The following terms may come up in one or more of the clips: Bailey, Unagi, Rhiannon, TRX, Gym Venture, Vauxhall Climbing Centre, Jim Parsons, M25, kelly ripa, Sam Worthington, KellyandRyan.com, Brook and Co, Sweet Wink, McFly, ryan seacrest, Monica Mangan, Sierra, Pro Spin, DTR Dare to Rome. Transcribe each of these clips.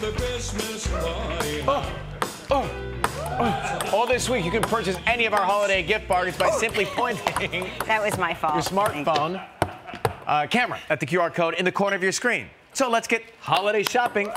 the Christmas party. All this week, you can purchase any of our holiday gift bargains by simply pointing... That was my fault. ...your smartphone camera at the QR code in the corner of your screen. So let's get holiday shopping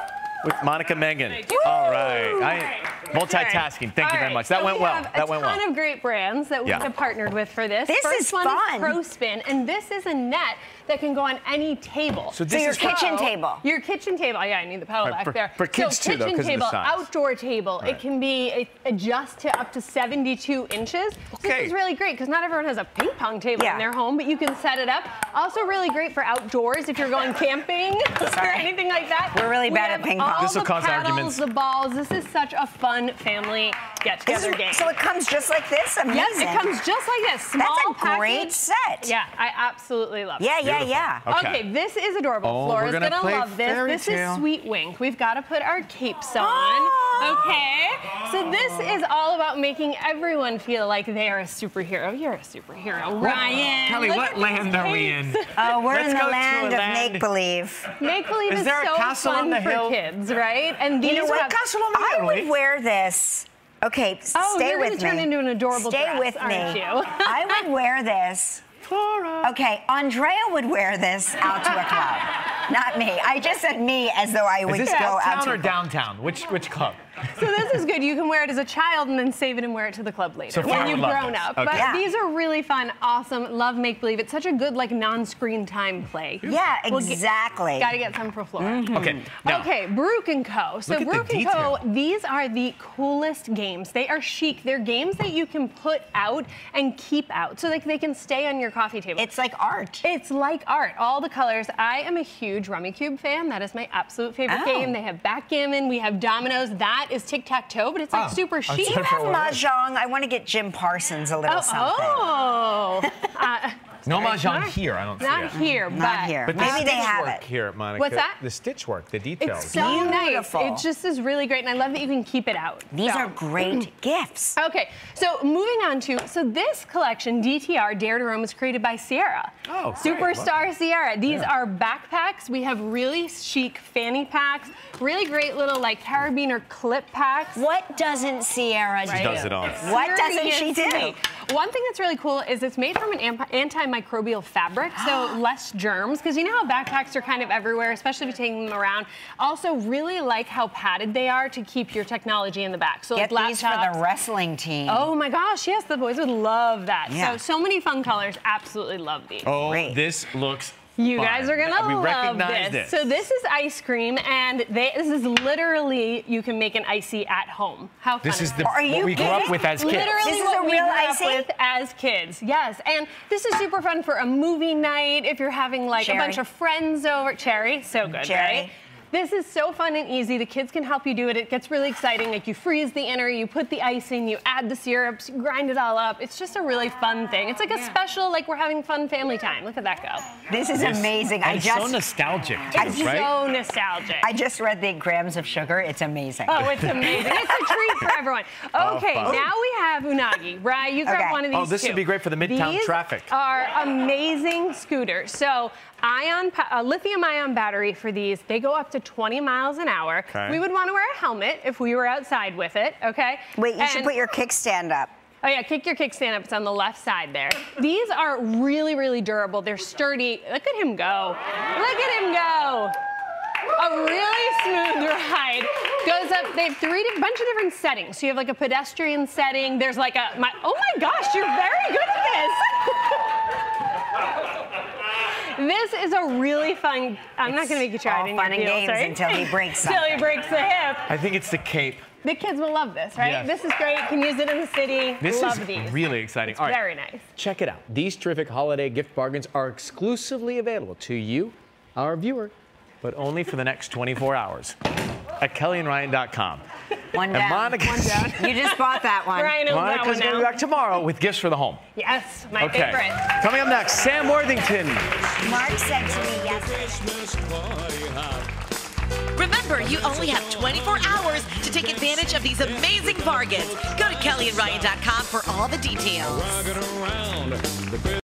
with Monica Mangan. All right. Multitasking. Thank you very much. That went well. That went well. We have a ton of great brands that we have partnered with for this. This is fun. First one is Pro Spin, and this is a net that can go on any table. So this is your kitchen table. Your kitchen table. Oh, yeah, I need the pedal back there. For kids too, though, because of the size. Kitchen table, outdoor table. It can be adjust to up to 72 inches. This is really great because not everyone has a ping pong table in their home, but you can set it up. Also really great for outdoors if you're going camping or anything like that. We're really bad at ping pong. This will cause arguments. The balls. This is such a fun family get-together game. So it comes just like this. Amazing. Yes, it comes just like this. Small package. Great set. Yeah, I absolutely love it. Yeah. Okay, this is adorable. Flora's gonna love this. This is Sweet Wink. We've got to put our capes on. Okay. So this is all about making everyone feel like they are a superhero. You're a superhero, Ryan. Kelly, what land are we in? Oh, we're in the land of make-believe. Make-believe is so fun for kids, right? And these are castle on the hill. I would wear this. Okay, stay with me. Turn into an adorable dress, aren't you? Stay with me. I would wear this. Flora. Okay, Andrea would wear this out to a club. Not me. I just said me as though I would go out to a club. Is this downtown or downtown? Which club? So this is good. You can wear it as a child and then save it and wear it to the club later when you've grown up. Okay. But these are really fun, awesome, love make-believe. It's such a good, like, non-screen time play. Yeah, exactly. Got to get some for Flora. Mm-hmm. Okay, Brook and Co. So Brook and Co, these are the coolest games. They are chic. They're games that you can put out and keep out. So, like, they can stay on your coffee table. It's like art. It's like art. All the colors. I am a huge Rummy Cube fan. That is my absolute favorite game. They have backgammon. We have dominoes. That is tic-tac-toe, but it's like super chic. You have mahjong. I want to get Jim Parsons a little something. No mahjong here, I don't see it. Not here. But maybe they have it here, Monica. What's that? The stitch work, the details. It's so beautiful. Nice. It just is really great, and I love that you can keep it out. These are great gifts. Okay, so moving on to, this collection, DTR Dare to Rome, was created by Sierra. Oh, Superstar Sierra. These are backpacks. We have really chic fanny packs, really great little like carabiner clip packs. What doesn't Sierra do? She does it all. What doesn't she do? One thing that's really cool is it's made from an antimicrobial fabric, so less germs, because you know how backpacks are kind of everywhere, especially if you're taking them around. Also, really like how padded they are to keep your technology in the back. So, like, these for the wrestling team. Oh my gosh, yes, the boys would love that. Yeah. So many fun colors. Absolutely love these. Oh, this looks. You guys are gonna love this. So this is ice cream, and this is literally you can make an icy at home. How fun! This is what we grew up with as kids. Literally what we grew up with as kids. Yes, and this is super fun for a movie night if you're having like a bunch of friends over. Right? This is so fun and easy. The kids can help you do it. It gets really exciting. Like, you freeze the inner, you put the icing, you add the syrups, you grind it all up. It's just a really fun thing. It's like a special, like, we're having fun family time. Look at that go. This is amazing. And it's so nostalgic, too, right? It's so nostalgic. I just read the grams of sugar. It's amazing. Oh, it's amazing. It's a treat for everyone. Okay, now we have Unagi. Right, you grab one of these, this would be great for the midtown traffic. These are amazing scooters. So, lithium-ion battery for these. They go up to 20 miles an hour. Okay. We would want to wear a helmet if we were outside with it, okay? Wait, you should put your kickstand up. Oh yeah, kick your kickstand up. It's on the left side there. These are really, really durable. They're sturdy. Look at him go. Look at him go. A really smooth ride. Goes up, they have a bunch of different settings. So you have like a pedestrian setting. There's like a, oh my gosh, you're very good at this. This is a really fun. I'm not going to make you try it. It's all fun and games until he breaks. Until he breaks the hip. I think it's the cape. The kids will love this, right? Yes. This is great. You can use it in the city. This is really exciting. All right. Very nice. Check it out. These terrific holiday gift bargains are exclusively available to you, our viewer, but only for the next 24 hours at KellyandRyan.com. One down. One down. You just bought that one. Ryan owns that one now. Monica's going to be back tomorrow with gifts for the home. Yes, my favorite. Coming up next, Sam Worthington. Mark said to me yesterday. Remember, you only have 24 hours to take advantage of these amazing bargains. Go to KellyandRyan.com for all the details.